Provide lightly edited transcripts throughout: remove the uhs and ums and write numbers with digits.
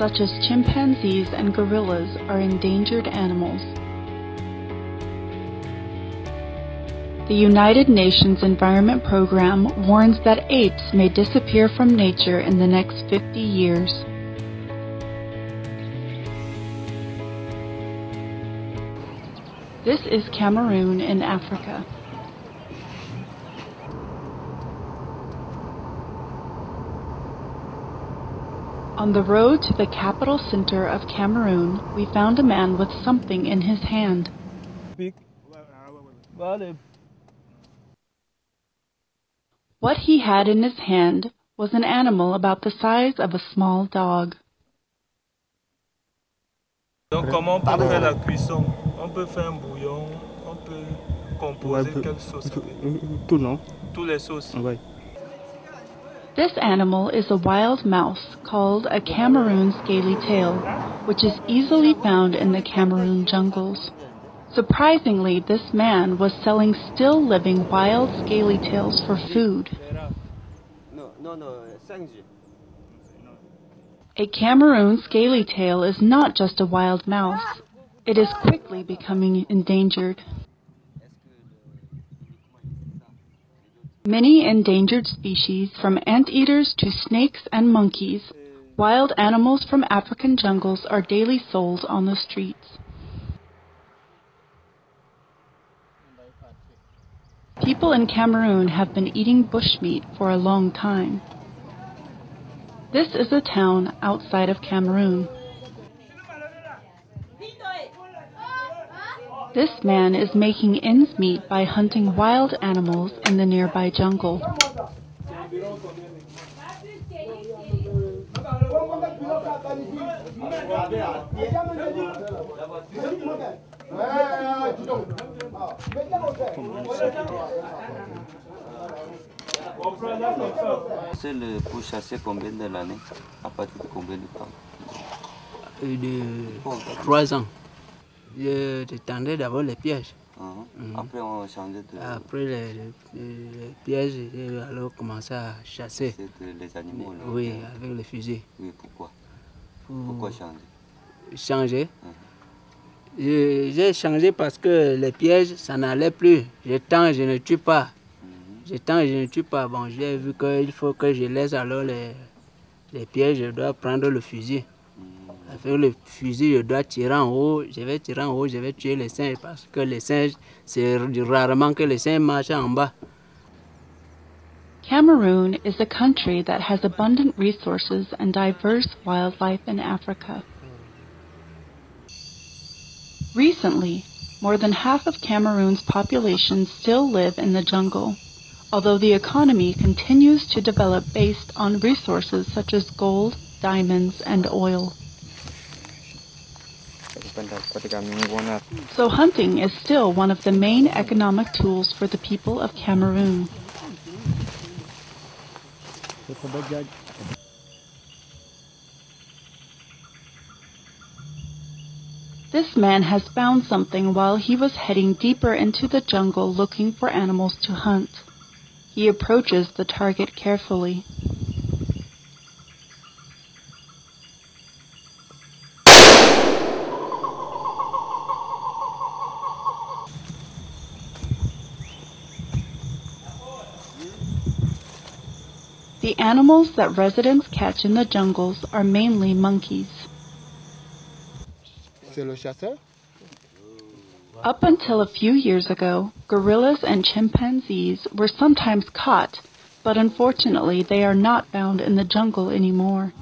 such as chimpanzees and gorillas, are endangered animals. The United Nations Environment Program warns that apes may disappear from nature in the next 50 years. This is Cameroon in Africa. On the road to the capital center of Cameroon, we found a man with something in his hand. What he had in his hand was an animal about the size of a small dog. Donc comment on peut faire la cuisson? On peut faire un bouillon, on peut composer quelle sauce? Tout, non? Tous les sauces. Oui. This animal is a wild mouse called a Cameroon scaly tail, which is easily found in the Cameroon jungles. Surprisingly, this man was selling still living wild scaly tails for food. A Cameroon scaly tail is not just a wild mouse. It is quickly becoming endangered. Many endangered species, from anteaters to snakes and monkeys, wild animals from African jungles are daily sold on the streets. People in Cameroon have been eating bushmeat for a long time. This is a town outside of Cameroon. This man is making ends meet by hunting wild animals in the nearby jungle. C'est le pour chasser combien de l'année? À partir de combien de temps? De 3 ans. Je tendais d'abord les pièges. Après, on changeait de... Après les pièges, j'ai alors commencé à chasser. C'était les animaux, là? Oui, avec les fusils. Oui, pourquoi? Pourquoi changer? Changer? J'ai changé parce que les pièges, ça n'allait plus. Je tends, je ne tue pas. Je tends, je ne tue pas. Bon, j'ai vu qu'il faut que je laisse alors les pièges, je dois prendre le fusil. Avec le fusil, je dois tirer en haut, je vais tirer en haut, je vais tuer les singes, parce que les singes, c'est rarement que les singes marchent en bas. Cameroon is a country that has abundant resources and diverse wildlife in Africa. Recently, more than half of Cameroon's population still live in the jungle, although the economy continues to develop based on resources such as gold, diamonds, and oil. So hunting is still one of the main economic tools for the people of Cameroon. This man has found something while he was heading deeper into the jungle looking for animals to hunt. He approaches the target carefully. The animals that residents catch in the jungles are mainly monkeys. Up until a few years ago, gorillas and chimpanzees were sometimes caught, but unfortunately they are not found in the jungle anymore.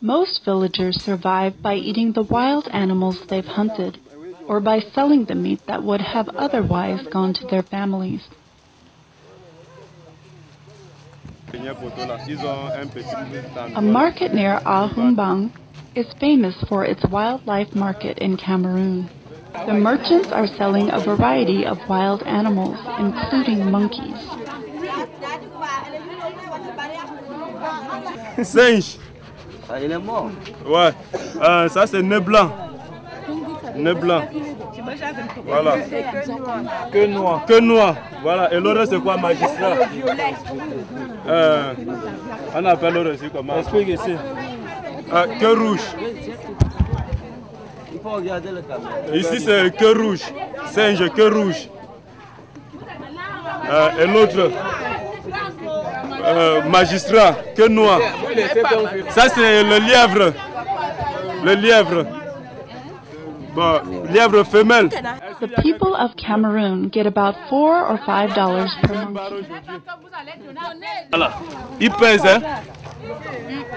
Most villagers survive by eating the wild animals they've hunted, or by selling the meat that would have otherwise gone to their families. A market near Ahumbang is famous for its wildlife market in Cameroon. The merchants are selling a variety of wild animals, including monkeys. Singe. Il est mort. Ouais. Ça c'est nez blanc. Nez blanc. Voilà. Que noir. Que noir. Voilà. Et l'autre c'est quoi, magistrat? On appelle l'autre aussi comment? Explique ici. Cœur rouge. Il faut regarder le caméra. Ici c'est cœur rouge. Singe, cœur rouge. Et l'autre, magistrat, cœur noir. Ça c'est le lièvre. Le lièvre. Lièvre femelle. The people of Cameroon get about $4 or $5 per monkey. Voilà. Il pèse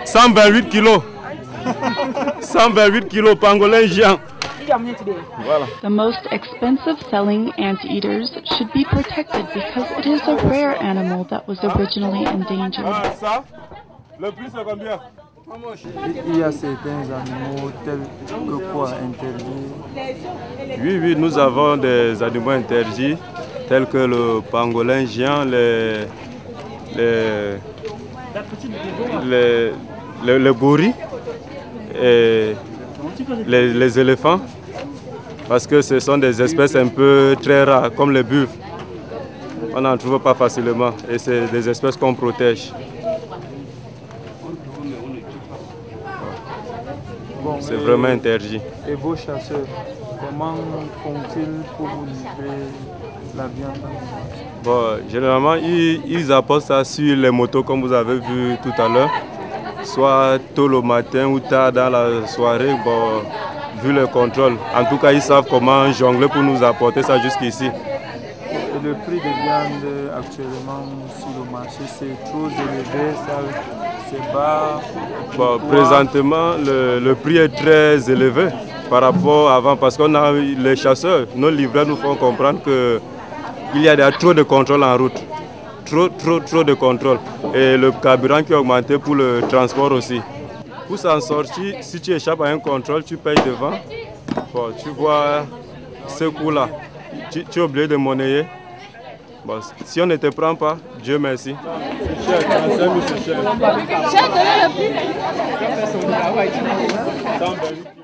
128 kilos. 128 kilos, pangolin géant. Voilà. The most expensive selling anteaters should be protected because it is a rare animal that was originally endangered. Ça, le prix c'est combien? Il y a certains animaux tels que quoi interdits? Oui, nous avons des animaux interdits tels que le pangolin géant, les gorilles et les éléphants, parce que ce sont des espèces un peu très rares, comme les buffles. On n'en trouve pas facilement et c'est des espèces qu'on protège. C'est vraiment interdit. Et vos chasseurs, comment font-ils pour vous livrer la viande? Généralement, ils apportent ça sur les motos, comme vous avez vu tout à l'heure. Soit tôt le matin ou tard dans la soirée, vu le contrôle. En tout cas, ils savent comment jongler pour nous apporter ça jusqu'ici. Et le prix de viande actuellement sur le marché, c'est trop élevé, ça... présentement, le prix est très élevé par rapport à avant, parce qu'on a les chasseurs, nos livreurs nous font comprendre qu'il y a trop de contrôle en route. Trop de contrôle. Et le carburant qui a augmenté pour le transport aussi. Pour s'en sortir, si tu échappes à un contrôle, tu payes devant. Tu vois ce coup-là, tu es obligé de monnayer. Si on ne te prend pas, Dieu merci. C'est cher, 35 000, c'est cher.